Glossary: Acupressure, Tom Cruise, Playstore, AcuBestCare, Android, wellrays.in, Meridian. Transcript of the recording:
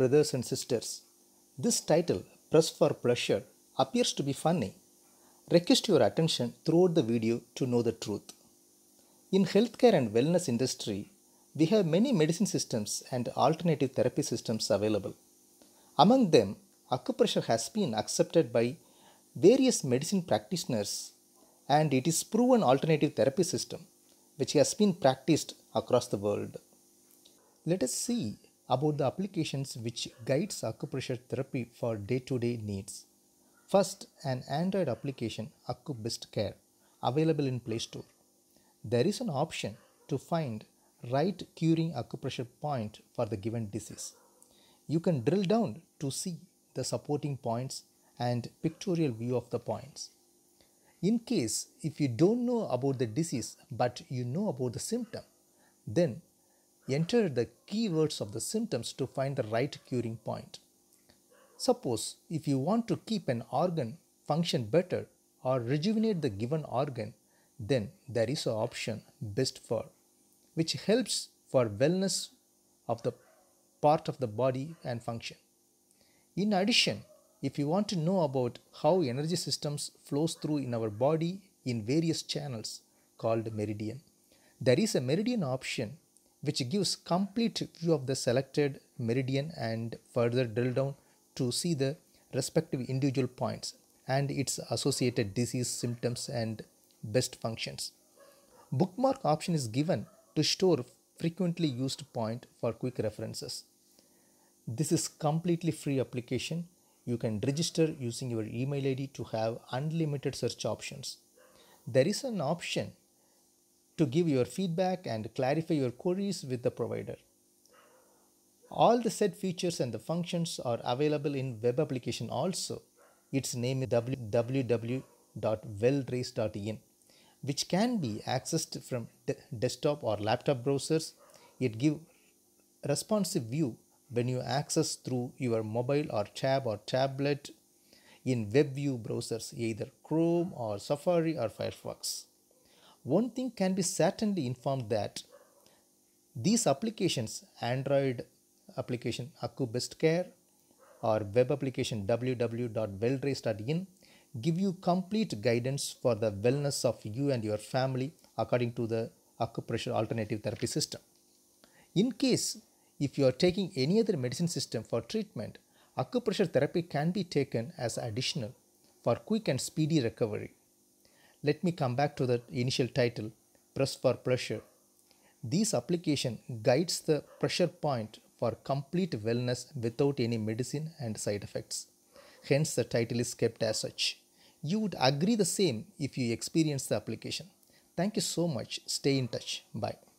brothers and sisters, this title, Press for Pleasure, appears to be funny. Request your attention throughout the video to know the truth. In healthcare and wellness industry, we have many medicine systems and alternative therapy systems available. Among them, acupressure has been accepted by various medicine practitioners and it is proven alternative therapy system which has been practiced across the world. Let us see about the applications which guides acupressure therapy for day-to-day needs. First, an Android application, AcuBestCare, available in Play Store. There is an option to find right curing acupressure point for the given disease. You can drill down to see the supporting points and pictorial view of the points. In case if you don't know about the disease but you know about the symptom, then enter the keywords of the symptoms to find the right curing point. Suppose if you want to keep an organ function better or rejuvenate the given organ, then there is an option Best For, which helps for wellness of the part of the body and function. In addition, if you want to know about how energy systems flows through in our body in various channels called meridian, there is a meridian option which gives complete view of the selected meridian and further drill down to see the respective individual points and its associated disease symptoms and best functions. Bookmark option is given to store frequently used point for quick references. This is completely free application. You can register using your email ID to have unlimited search options. There is an option to give your feedback and clarify your queries with the provider. All the said features and the functions are available in web application also. Its name is www.wellrays.in, which can be accessed from desktop or laptop browsers. It gives responsive view when you access through your mobile or tab or tablet in web view browsers, either Chrome or Safari or Firefox. One thing can be certainly informed that these applications, Android application AcuBestCare or web application www.wellrays.in, give you complete guidance for the wellness of you and your family according to the acupressure alternative therapy system. In case if you are taking any other medicine system for treatment, acupressure therapy can be taken as additional for quick and speedy recovery. Let me come back to the initial title, Press for Pleasure. This application guides the pressure point for complete wellness without any medicine and side effects. Hence, the title is kept as such. You would agree the same if you experience the application. Thank you so much. Stay in touch. Bye.